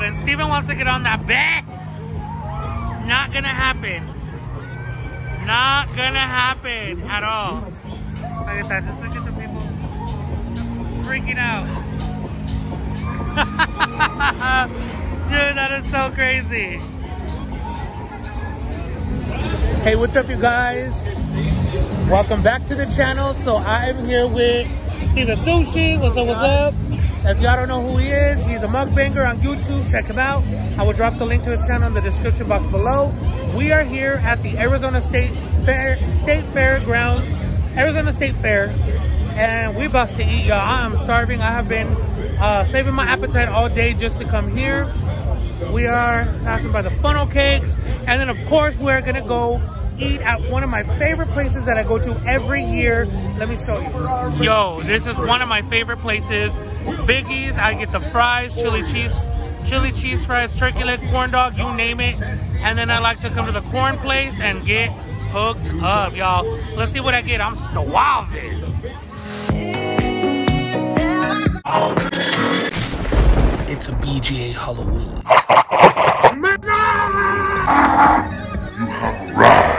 out, and Steven wants to get on that bed. Not gonna happen. Not gonna happen at all. Look at that, just look at the people freaking out. Dude, that is so crazy. Hey, what's up, you guys? Welcome back to the channel. So I'm here with Steven Sushi. What's up, what's up? If y'all don't know who he is, he's a mukbanger on YouTube. Check him out. I will drop the link to his channel in the description box below. We are here at the Arizona State Fairgrounds, Arizona State Fair, and we about to eat, y'all. I am starving. I have been saving my appetite all day just to come here. We are passing by the funnel cakes, and then of course we're gonna go eat at one of my favorite places that I go to every year. Let me show you. Yo, this is one of my favorite places. Biggie's. I get the fries, chili cheese fries, turkey leg, corn dog, you name it. And then I like to come to the corn place and get hooked up, y'all. Let's see what I get. I'm starving. It's a BGA Halloween. You have arrived.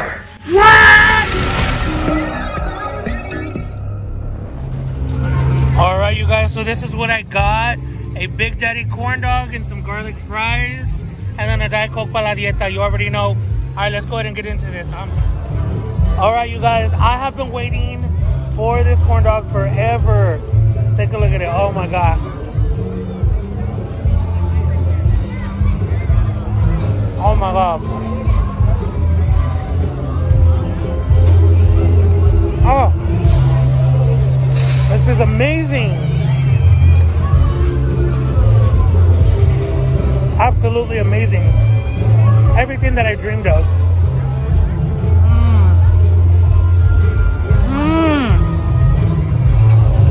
All right, you guys, so this is what I got. A Big Daddy corn dog and some garlic fries, and then a Diet Coke para la dieta. You already know. All right, let's go ahead and get into this. All right, you guys, I have been waiting for this corn dog forever. Take a look at it. Oh my God. Oh my God. Oh, this is amazing. Absolutely amazing. Everything that I dreamed of.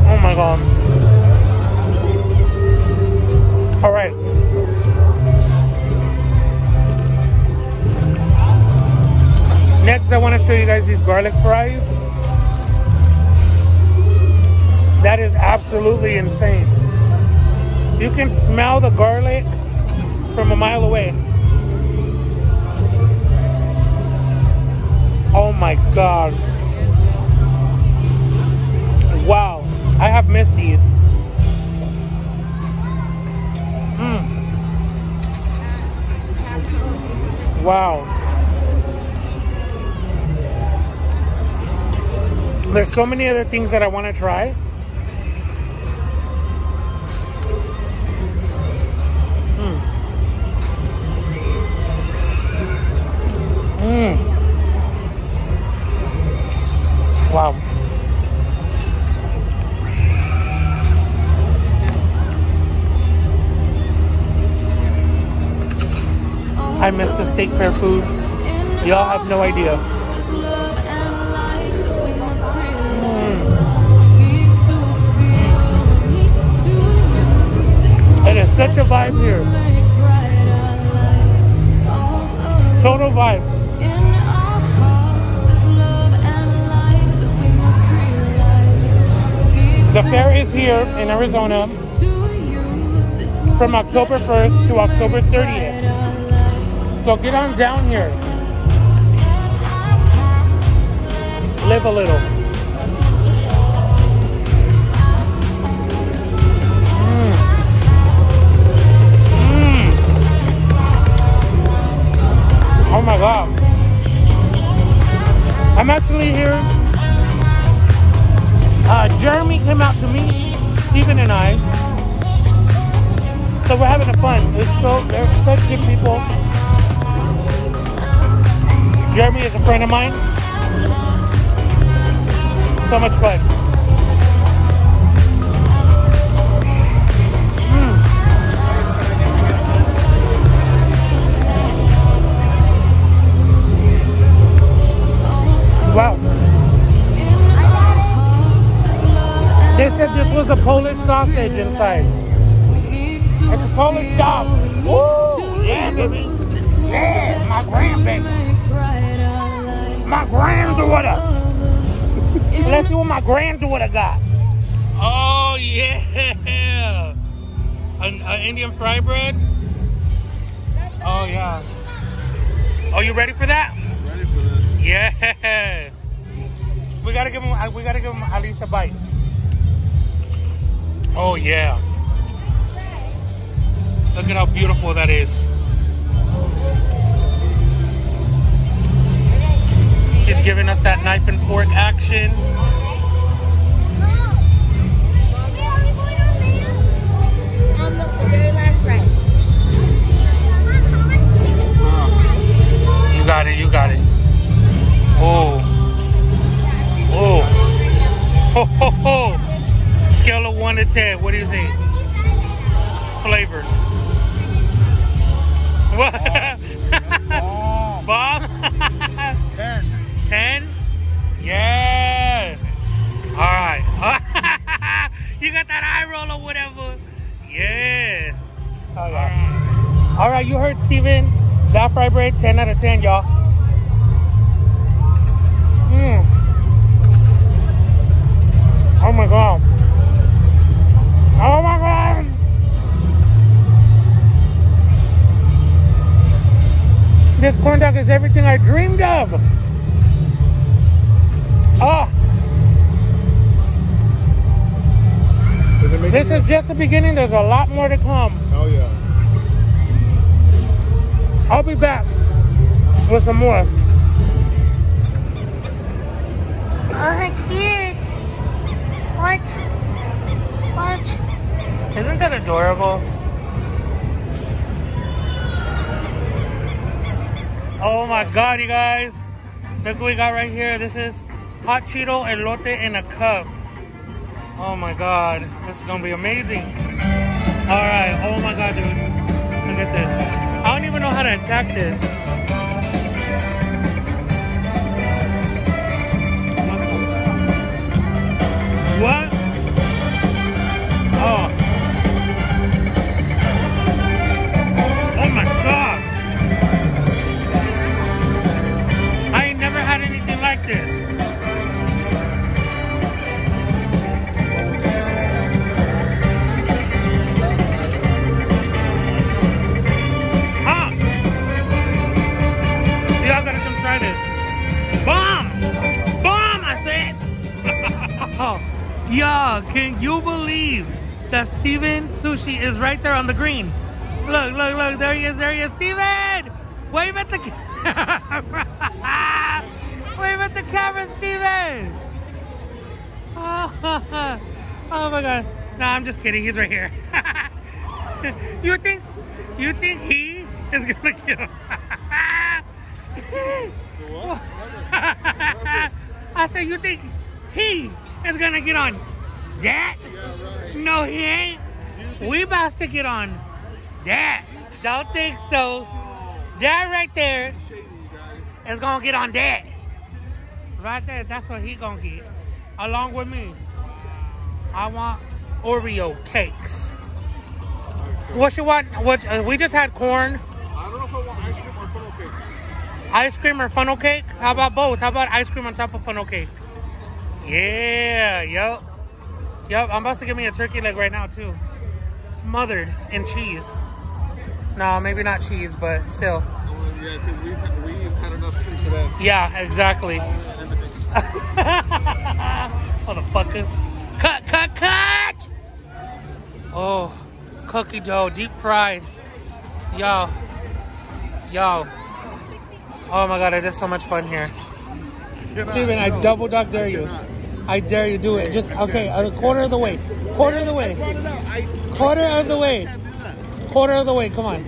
Oh my God. All right. Next, I want to show you guys these garlic fries. That is absolutely insane. You can smell the garlic from a mile away. Oh my God. Wow, I have missed these. Wow. There's so many other things that I want to try. Wow. I miss the state fair food. Y'all have no idea. It is such a vibe here. Total vibe. The fair is here in Arizona from October 1st to October 30th. So get on down here. Live a little. Oh my God. I'm actually here. Jeremy came out to meet Steven and I, so we're having a fun. They're such good people. Jeremy is a friend of mine. So much fun. Wow. They said this was a Polish sausage inside. It's a Polish dog. Woo! Yeah, baby. Yeah, my grandbaby. My granddaughter. Let's see what my granddaughter got. Oh, yeah. An Indian fry bread. Oh, yeah. Oh, you ready for that? I'm ready for this. Yes. We gotta give him at least a bite. Oh, yeah. Look at how beautiful that is. He's giving us that knife and fork action. The very last bite. You got it, you got it. Oh. Oh. Ho, ho, ho. Scale of 1 to 10, what do you think? Flavors. What? Bob? 10? Yes. All right. You got that eye roll or whatever. Yes. Oh, yeah. All right, you heard Steven. That fried bread, 10 out of 10, y'all. Oh, my God. Oh, my God. This corn dog is everything I dreamed of. Oh. This is just the beginning. There's a lot more to come. Oh, yeah. I'll be back with some more. Oh, kids. What? Isn't that adorable? Oh, my God, you guys. Look what we got right here. This is hot Cheeto elote in a cup. Oh my God, this is gonna be amazing. All right, oh my God, dude. Look at this. I don't even know how to attack this. What? Oh. Oh my God. I ain't never had anything like this. Y'all, can you believe that Steven Sushi is right there on the green? Look, look, look, there he is, Steven! Wave at the camera! Wave at the camera, Steven! Oh, oh my God. Nah, I'm just kidding, he's right here. You think he is gonna kill him? I said, you think he is gonna get on that? Yeah, right. No, he ain't. We about to get on that. Don't think so. That right there is gonna get on that. Right there, that's what he gonna get. Along with me, I want Oreo cakes. What you want? What we just had corn. I don't know if I want ice cream or funnel cake. Ice cream or funnel cake? How about both? How about ice cream on top of funnel cake? Yeah, yup. Yup, I'm about to give me a turkey leg right now, too. Smothered in cheese. No, maybe not cheese, but still. Oh, yeah, because we've had enough cheese for that. Yeah, exactly. Motherfucker. Cut, cut, cut! Oh, cookie dough, deep fried. Yo. Yo. Oh, my God, it is so much fun here. Steven, I double dog dare you. I dare you, do it. Just, okay, a quarter of the way. Quarter of the way. Quarter of the way. Quarter of the way, come on.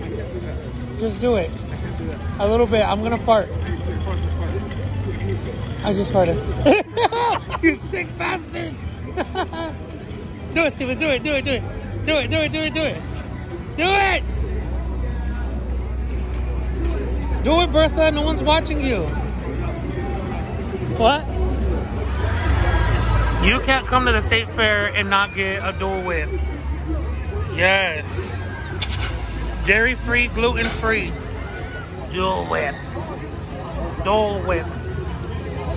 Just do it. A little bit, I'm gonna fart. I just farted. You sick bastard. Do it, Steven, do it, do it, do it. Do it, do it, do it, do it. Do it! Do it, Bertha, no one's watching you. What? You can't come to the state fair and not get a Dole Whip. Yes. Dairy-free, gluten-free. Dole Whip. Dole Whip.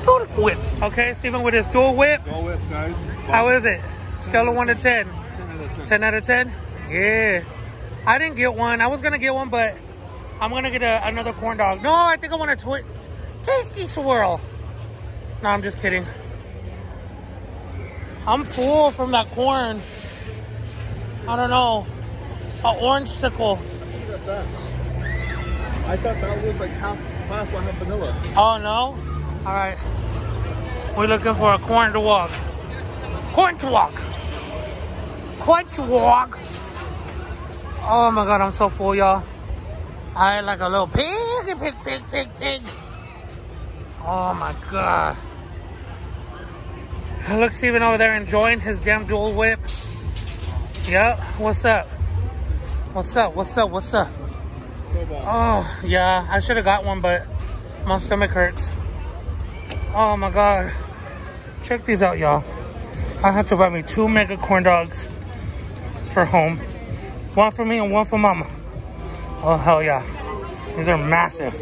Dole Whip. Okay, Steven, with his Dole Whip. Dole Whip, guys. How is it? Scale of 1 to 10. 10 out of 10. 10 out of 10? Yeah. I didn't get one. I was going to get one, but I'm gonna get another corn dog. No, I think I want a tasty swirl. No, I'm just kidding. I'm full from that corn. I don't know. An orange sickle. I thought that was like half vanilla. Oh no? Alright. We're looking for a corn to walk. Corn to walk. Corn to walk. Oh my god, I'm so full, y'all. I like a little pig. Oh my god. Look, Steven over there enjoying his damn dual whip. Yep. What's up? What's up? Oh, yeah. I should have got one, but my stomach hurts. Oh my god. Check these out, y'all. I have to buy me 2 mega corn dogs for home. One for me and one for mama. Oh, hell yeah. These are massive.